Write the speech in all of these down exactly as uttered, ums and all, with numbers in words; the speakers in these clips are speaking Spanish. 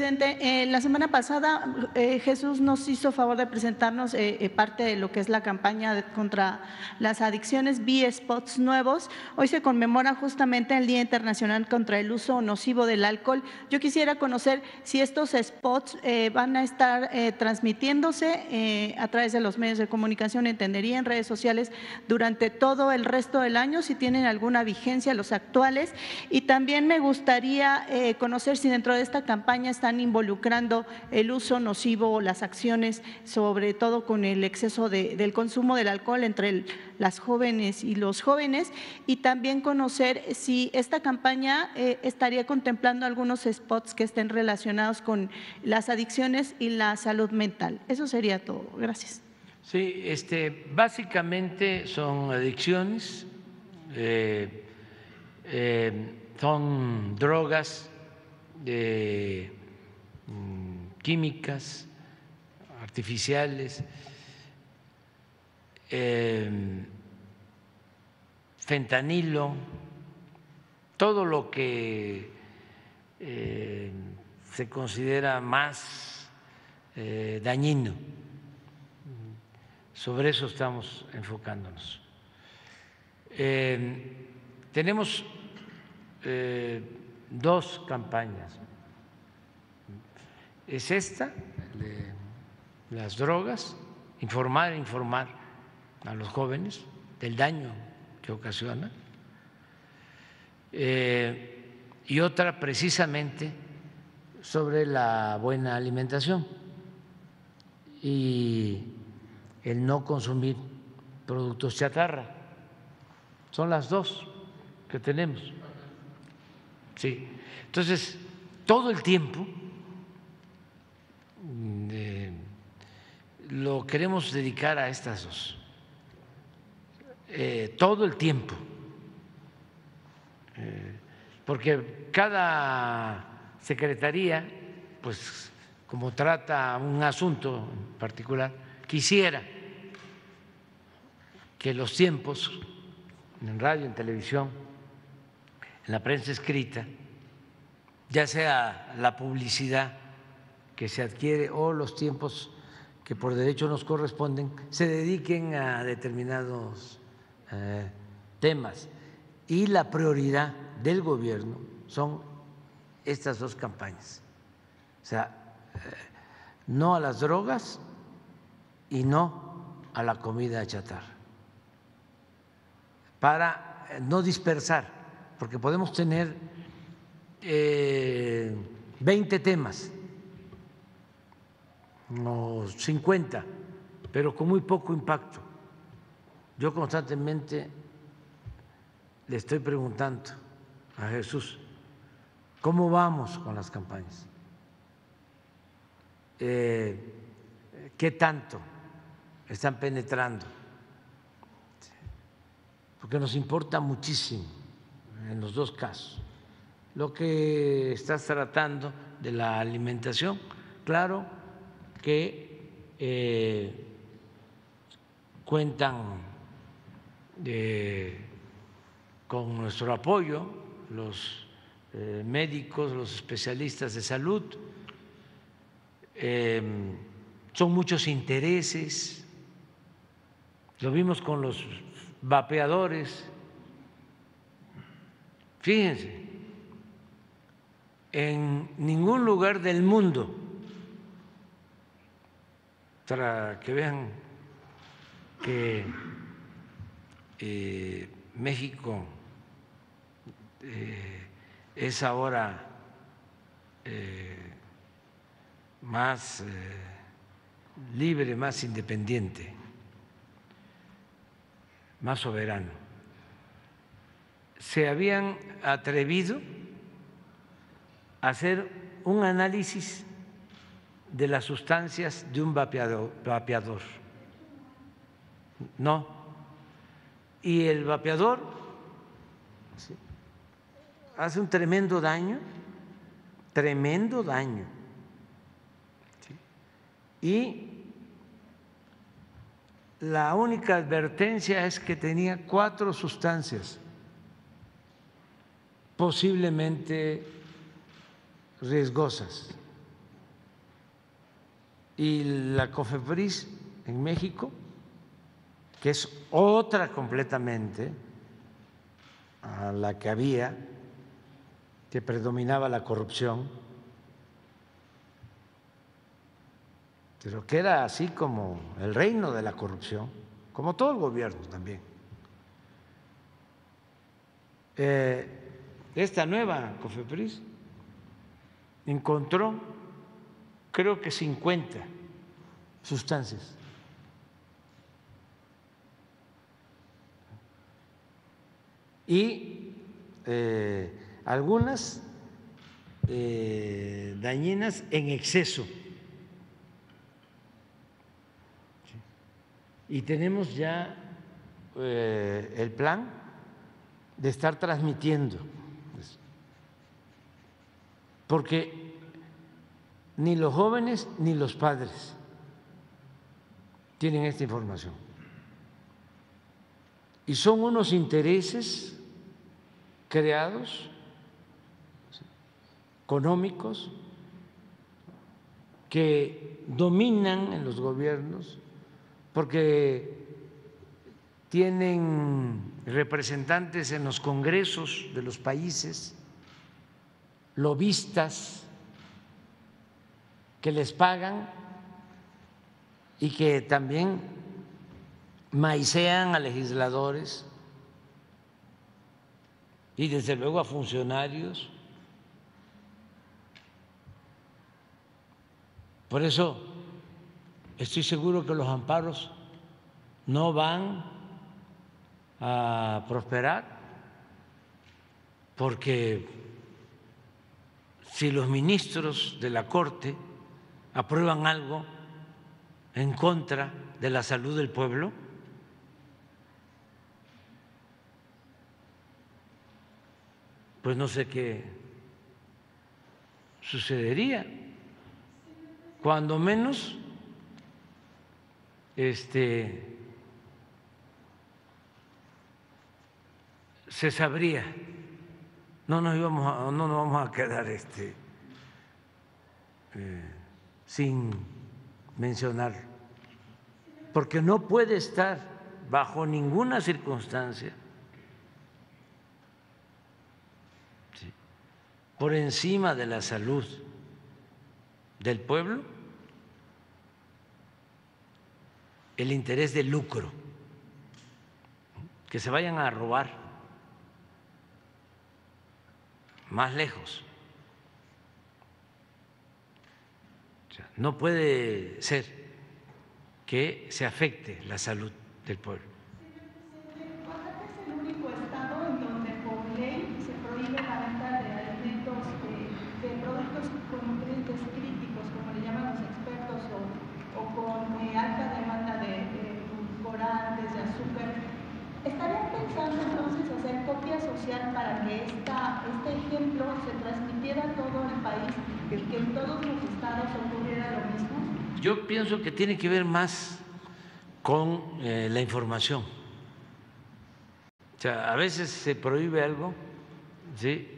presidente. Eh, la semana pasada eh, Jesús nos hizo favor de presentarnos eh, eh, parte de lo que es la campaña de, contra las adicciones, vi spots nuevos. Hoy se conmemora justamente el Día Internacional contra el Uso Nocivo del Alcohol. Yo quisiera conocer si estos spots eh, van a estar eh, transmitiéndose eh, a través de los medios de comunicación, entendería, en redes sociales durante todo el resto del año, si tienen alguna vigencia los actuales. Y también me gustaría eh, conocer si dentro de esta campaña están involucrando el uso nocivo, las acciones, sobre todo con el exceso de, del consumo del alcohol entre el, las jóvenes y los jóvenes, y también conocer si esta campaña eh, estaría contemplando algunos spots que estén relacionados con las adicciones y la salud mental. Eso sería todo. Gracias. Sí, este, básicamente son adicciones, eh, eh, son drogas, de químicas artificiales, eh, fentanilo, todo lo que eh, se considera más eh, dañino. Sobre eso estamos enfocándonos. Eh, tenemos eh, dos campañas. Es esta, de las drogas, informar, informar a los jóvenes del daño que ocasiona. Eh, y otra precisamente sobre la buena alimentación y el no consumir productos chatarra. Son las dos que tenemos. Sí. Entonces, todo el tiempo eh, lo queremos dedicar a estas dos, eh, todo el tiempo, eh, porque cada secretaría, pues como trata un asunto en particular, quisiera que los tiempos en radio, en televisión, en la prensa escrita, ya sea la publicidad que se adquiere o los tiempos que por derecho nos corresponden, se dediquen a determinados eh, temas. Y la prioridad del gobierno son estas dos campañas. O sea, eh, no a las drogas y no a la comida chatarra, para no dispersar, porque podemos tener eh, veinte temas o cincuenta, pero con muy poco impacto. Yo constantemente le estoy preguntando a Jesús, ¿cómo vamos con las campañas? Eh, ¿Qué tanto están penetrando? Porque nos importa muchísimo en los dos casos lo que estás tratando de la alimentación. Claro que eh, cuentan eh, con nuestro apoyo los eh, médicos, los especialistas de salud, eh, son muchos intereses, lo vimos con los vapeadores. Fíjense, en ningún lugar del mundo, para que vean que eh, México eh, es ahora eh, más eh, libre, más independiente, más soberano. Se habían atrevido a hacer un análisis de las sustancias de un vapeador, vapeador. No. Y el vapeador hace un tremendo daño, tremendo daño. Y la única advertencia es que tenía cuatro sustancias posiblemente riesgosas, y la COFEPRIS en México, que es otra completamente a la que había, que predominaba la corrupción, pero que era así como el reino de la corrupción, como todo el gobierno también. Eh, esta nueva COFEPRIS encontró, creo que cincuenta sustancias. Y eh, algunas eh, dañinas en exceso. Y tenemos ya eh, el plan de estar transmitiendo, porque ni los jóvenes ni los padres tienen esta información. Y son unos intereses creados, económicos, que dominan en los gobiernos, porque tienen representantes en los congresos de los países, lobistas que les pagan y que también maicean a legisladores y desde luego a funcionarios. Por eso estoy seguro que los amparos no van a prosperar, porque si los ministros de la Corte aprueban algo en contra de la salud del pueblo, pues no sé qué sucedería, cuando menos este, se sabría. No nos íbamos a, no nos vamos a quedar este, eh, sin mencionar, porque no puede estar bajo ninguna circunstancia ¿sí? por encima de la salud del pueblo el interés del lucro, que se vayan a robar más lejos. O sea, no puede ser que se afecte la salud del pueblo. Señor presidente, ¿Oaxaca es el único estado en donde por ley se prohíbe la venta de alimentos, de, de productos con nutrientes críticos, como le llaman los expertos, o, o con eh, alta demanda de, de corantes, de azúcar? ¿Estarían pensando entonces hacer copia social para que esta, este ejemplo se transmitiera a todo el país y que en todos los estados ocurriera lo mismo? Yo pienso que tiene que ver más con eh, la información. O sea, a veces se prohíbe algo, ¿sí?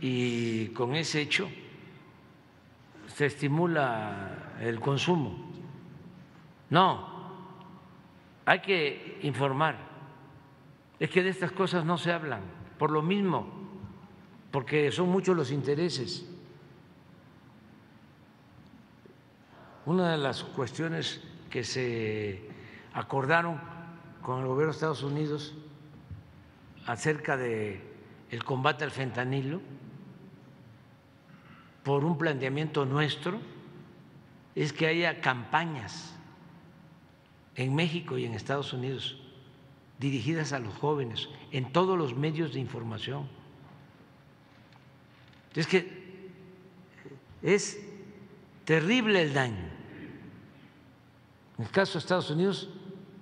Y con ese hecho se estimula el consumo. No, hay que informar. Es que de estas cosas no se hablan, por lo mismo, porque son muchos los intereses. Una de las cuestiones que se acordaron con el gobierno de Estados Unidos acerca del combate al fentanilo, por un planteamiento nuestro, es que haya campañas en México y en Estados Unidos dirigidas a los jóvenes, en todos los medios de información. Es que es terrible el daño. En el caso de Estados Unidos,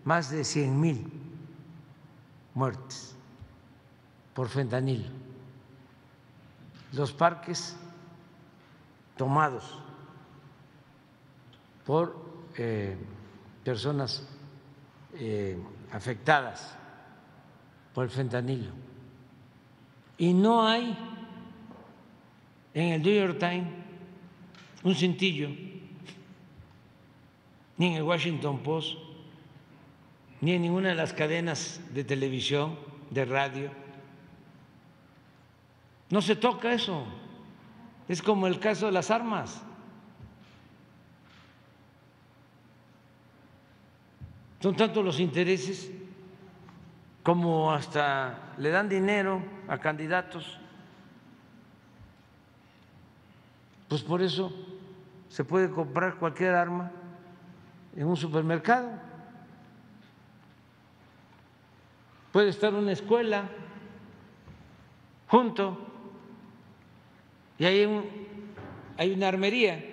más de cien mil muertes por fentanilo. Los parques tomados por eh, personas eh, afectadas por el fentanilo. Y no hay en el New York Times un cintillo ni en el Washington Post, ni en ninguna de las cadenas de televisión, de radio. No se toca eso. Es como el caso de las armas. Son tanto los intereses como hasta le dan dinero a candidatos. Pues por eso se puede comprar cualquier arma en un supermercado. Puede estar una escuela junto y hay, un, hay una armería.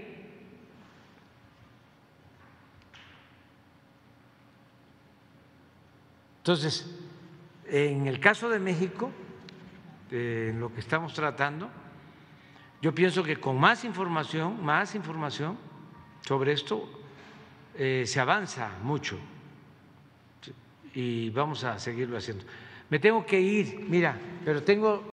Entonces, en el caso de México, en lo que estamos tratando, yo pienso que con más información, más información sobre esto, eh, se avanza mucho y vamos a seguirlo haciendo. Me tengo que ir, mira, pero tengo